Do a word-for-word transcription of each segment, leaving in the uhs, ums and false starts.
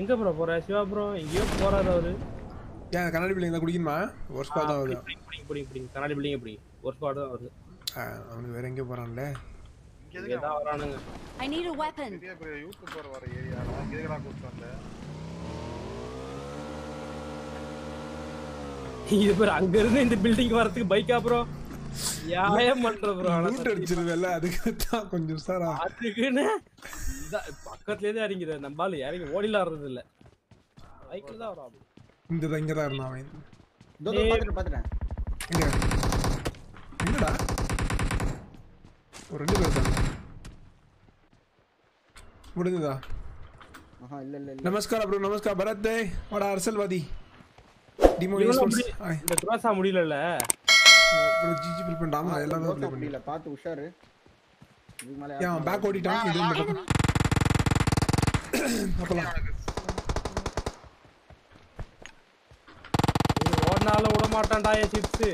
எங்க ப்ரோ போற சிவா ப்ரோ எங்கயோ போறாரு அவரு யா கனடி பில்டிங் தான் குடிக்குமா ஒரு ஸ்பாட் தான் அவரு குடி குடி குடி கனடி பில்டிங் எப்படி ஒரு ஸ்பாட் தான் அவரு அவன் வேற எங்க போறான்ல இங்க தான் வரானுங்க ஐ नीड a weapon இங்க ப்ரோ யூடியூப் போற வர ஏரியா நான் கேக்குறா கூப்டாங்க இது ப்ரோ அங்க இருந்து இந்த பில்டிங் வரதுக்கு பைக்கா ப்ரோ யாயே பண்ற ப்ரோ லூட் அடிச்சிருவேல அதுக்கு தான் கொஞ்சம் சாரா அதுக்குனே பக்கத்துலயே தான் இறங்கிற நம்ம ஆளு இறங்கி ஓடில வரது இல்ல பைக்ல தான் வரான் இந்த தங்க தான் இருந்தான் அவன் இதோ பாத்துட்டு பாத்துட்டேன் என்னடா ஒரு ரெண்டு பேர் தான் முடிஞ்சதா ஆஹா இல்ல இல்ல नमस्कार ब्रो नमस्कार भरत भाई और अरसलवादी डिमो स्पोर्ट्स இந்த கிராஸா முடியலல ब्रो जीजी பில் பண்ணாம எல்லாம் ப்ளே பண்ணல பாத்து உஷாரு இது மேல யா பேக் ஓடிட்டான் இந்த பக்கத்துல இது ஓடனால ஓட மாட்டான்டா ஏ சிப்ஸ்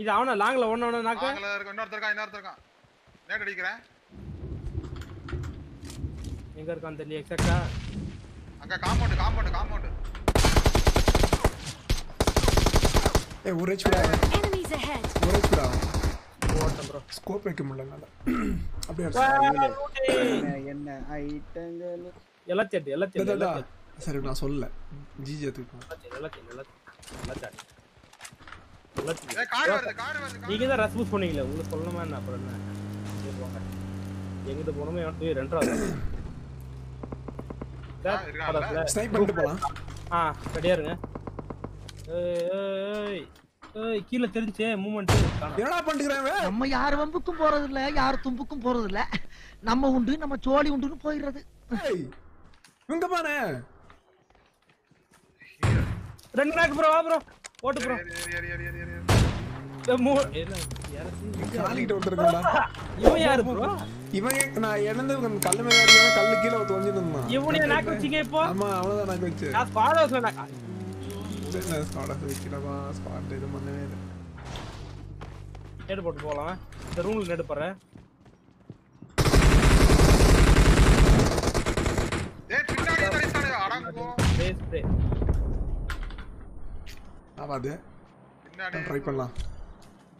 இது அவன லாங்ல ஓடனவன நாக்க லாங்ல இருக்க இன்னொருத்தர் இருக்கா இன்னொருத்தர் இருக்கா நேட் அடிக்கிறேன் எங்க இருக்கான் தெரியல எக்ஸாக்ட்டா அங்க காம்பவுண்ட் காம்பவுண்ட் காம்பவுண்ட் ஏ ஒரே சுடா ஒரே சுடா ஓட்ட bro ஸ்கோப் வைக்க முடியலனால அப்படியே என்ன என்ன ஐட்டங்கள் எல்லாம் தேடு எல்லாம் தேடு சரி நான் சொல்லல ஜிஜி எடுத்துக்கோ எல்லாம் தேடு எல்லாம் எல்லாம் தேடு ஏ கார் வருது கார் வருது நீங்க தான் ரஷ் புஷ் பண்ணீங்களே உங்களுக்கு சொல்லணுமா என்ன அப்புறம் என்ன சரி போங்க எங்க போறோமே வந்து ரெண்டரா இருக்கா ஸ்னைப் பண்ணிட்டு போலாம் ஆ ரெடியா இருங்க ஏய் ஏய் ஏய் கீழ தெரிஞ்சே மூவ்மென்ட் என்னடா பண்றீங்க நம்ம யார் வம்புக்கும் போறது இல்ல யார் தும்புக்கும் போறது இல்ல நம்ம உண்டு நம்ம சோலி உண்டுன்னு போயிடுறது ஏய் இங்க பாரு ரெண்டு நாக்கு ப்ரோ ப்ரோ ஓட்டு ப்ரோ மூ காலிட்ட உட்கார்றடா இவன் யாரு ப்ரோ இவன் நான் இறந்து கல்லு மேல ஏறியவன் கல்லு கீழ தொங்கிட்டு இருந்தான் இவனே நாக்கு வச்சிங்க இப்போ ஆமா அவளோட நாக்கு வச்சு நான் ஃபாலோஸ்ல நாக்கு என்ன சாடா வெச்சிலமா ஸ்பாட் இது மண்ணவே ஹெட் போட்டு போலாம் இந்த ரூம்ல நெடு பறேன் டேய் பின்னாடி தரிச்சானே அடங்கோ பேஸ் டே ஆவாதே பின்னாடி ட்ரை பண்ணலாம்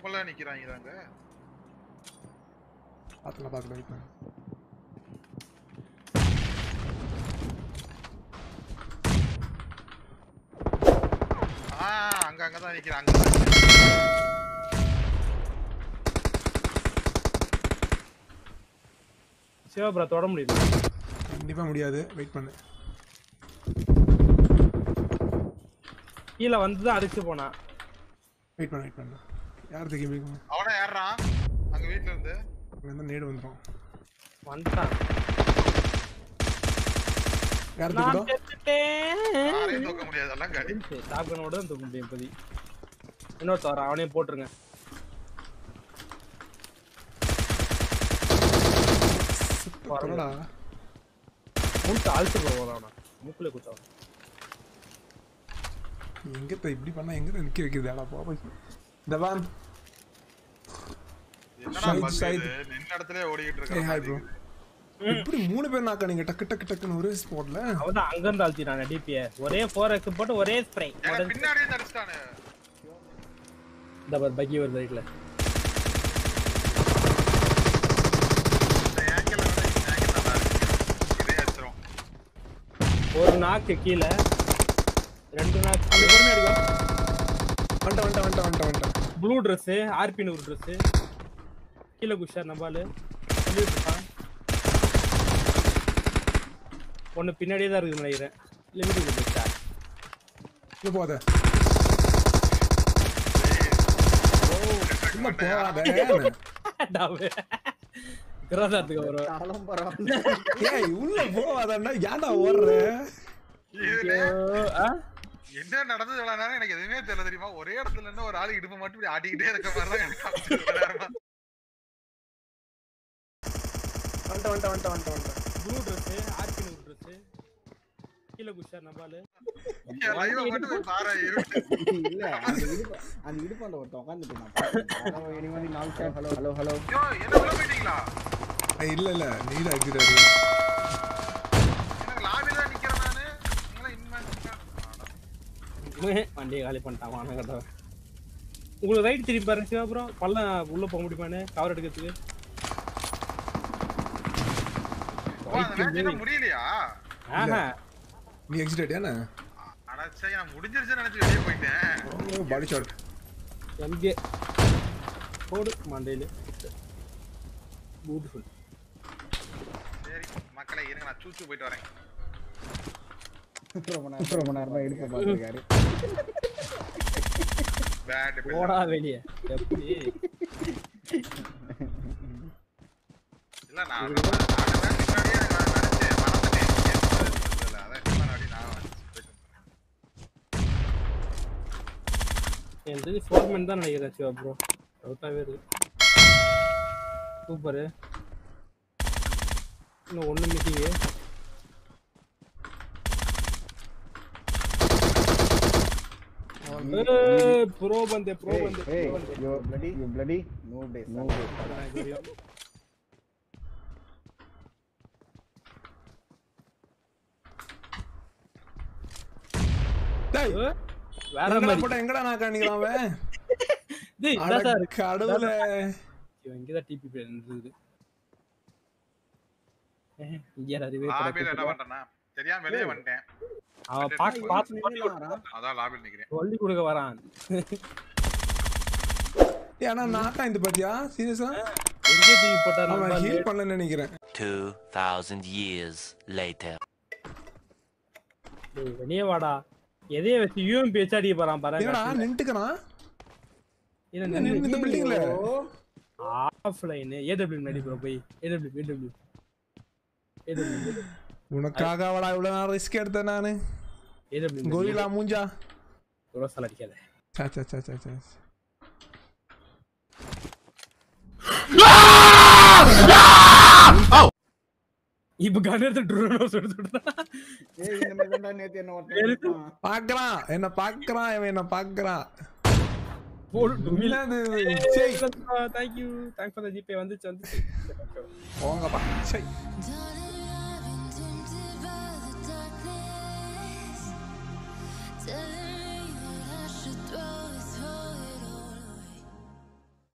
போல நிக்கறாங்க அங்க பாத்தலாம் பாக்கலாம் இப்போ ஆ அங்க அங்க தான் நிக்கிறாங்க சேவ ப்ரோ தொட முடியல கண்டிப்பா முடியாது வெயிட் பண்ணு கீழ வந்து தான் அடிச்சு போனா வெயிட் பண்ணு வெயிட் பண்ணு யார் தேக்கி மீங்க அவனா யாரறான் அங்க வீட்ல இருந்து அங்க என்ன நேடு வந்துறான் வந்துட்டான் நான் செத்துட்டேன் யாரே தூக்க முடியாது எல்லாம் கடி டாப்கனோட தான் தூக்க முடியும் இப்படி இன்னொரு தர அவனே போட்டுருங்க வரடா மூக்கு ஆல்ட் போறானே மூக்குல குத்தா எங்க போய் இப்படி பண்ணா எங்க நிக்க வைக்கிறதுடா பாப்பா தவான் என்னடா பச்சைது நின்ன இடத்துலயே ஓடிட்டு இருக்கான் ஹாய் bro இப்படி மூணு பேர் நாக்க நீங்க டக்கு டக்கு டக்குன்னு ஒரே ஸ்பாட்ல அவதான் அங்க இருந்து அல்திரானே டிபிஏ ஒரே ஃபோர் எக்ஸ் போட்டு ஒரே ஸ்ப்ரே பின்னாடியே தரிச்சானே டபர் பக்கி ஒரு ரைட்ல ஏங்கல வந்து ஏங்கல தான் இதே ஏத்துறோம் ஒரு நாக்கு கீழ ரெண்டு நாக்கு அந்த பொறுமை அடிங்க வண்ட வண்ட வண்ட வண்ட வண்ட ப்ளூ Dress ஆர்பி நூறு Dress கீழ குஷா நம்மால சொல்லிட்டா ஒன்னு பின்னாடியே தான் இருக்கு நினைக்கிறேன் லிமிட் வந்துச்சா இது போதே ஓ நம்ம போறானே டாவே கிராசாத்துக்கு வர காலம் பரவாயில்லை ஏய் உள்ள போவாதன்னா யாரா ஓடுற இதுல என்ன நடந்துது இவ்வளவு நேரம் எனக்கு எதுவுமே தெரியல தெரியுமா ஒரே இடத்துல என்ன ஒரு ஆளு இடுப்பு மட்டும் இப்படி ஆடிக்கிட்டே இருக்க மாதிரி தான் எனக்கு வண்ட வண்ட வண்ட வண்ட வண்ட ப்ளூ Dress ஆர்பி கீழ குச்சா நம்மால இந்த லைவ் மட்டும் பாறா இல்ல அந்த இடுப்பு அந்த இடுப்புல ஒருத்த உட்கார்ந்துட்டு நான் ஹலோ எனிவன் நால் sir hello hello hello yo என்ன உள்ள போயிட்டீங்களா இல்ல இல்ல நீல அடிக்குறாரு எனக்கு வண்டியை காலி பண்ணிட்டான் வானகட்டா. உங்களுக்கு ரைட் திரும்பி பாருங்க சிவாபுரம் பள்ளம் உள்ளே போக முடியுமானு கவர் எடுக்கிறதுக்கு. முடியலையா? ஆஹா நீ எக்ஸிட் ஆயிட்டியானே? அடச்சே நான் முடிஞ்சிருச்சு நினைச்சு வெளிய போயிட்டேன். பாடி ஷாட். எம்ஜே போடு மண்டையில. பியூட்டிஃபுல். சரி மக்களே இருங்க நான் சூச்சு போயிட்டு வரேன். புறமன புறமன அர்மா எடுத்து பாத்துக்காரு. பேட் போடா வெளிய. எப்படி? இல்ல நான் என்து ஃபோர்மன் தான் நினைக்கிறேன் சிவா bro அவுட்டாவே இருக்கு சூப்பர் இன்னும் ஒண்ணு மிதிங்க ஏய் ப்ரோ बंदे ப்ரோ बंदे you bloody you bloody no day no day டேய் வேற மாதிரி போடா எங்கடா நான் காணிக்குறான் வே டேய் தாத்தா கடவுளே இவன் இங்கடா டிபி பேருந்து இங்க யாராவது வெயிட் பண்ணா என்ன பண்றானா தெரியாம வெளிய வந்துட்டேன் அவ பாத்து பாத்து நிக்கிறான் அதான் லாபில் நிக்கிறேன் சொல்லி கொடுக்க வரான் டேய் انا நாடா இந்த பாத்தியா சீரியஸா எங்க டிபி போட்டானோ நான் ஹீல் பண்ண நினைக்கிறேன் two thousand years later டேய் வெளிய வாடா எதைய வெச்சு யூஎம் பேச்சாடி போறான் பாருங்க என்னடா நின்னுட்டேனா என்ன இந்த பில்டிங்ல ஆஃப்லைன் ஏடபிள்யூ நடி ப்ரோ போய் ஏடபிள்யூ ஏடபிள்யூ ஏடபிள்யூ உனக்காக அவளா இவ்வளவு நான் ரிஸ்க் எடுத்த நானு ஏடபிள்யூ கோரிலா மூஞ்சா ப்ரோ சல அடிக்காத சா சா சா சா சா ஆ இப்ப கண்ணெடுத்து ட்ரோனோ சுடுதுடா ஏய் இந்த மச்சான் நேத்து என்ன வரது பாக்குறான் என்ன பாக்குறான் இவன் என்ன பாக்குறான் போடு மிலாது சேய் thank you thanks for the GPay வந்துச்சு வந்துச்சு போங்க பா சேய்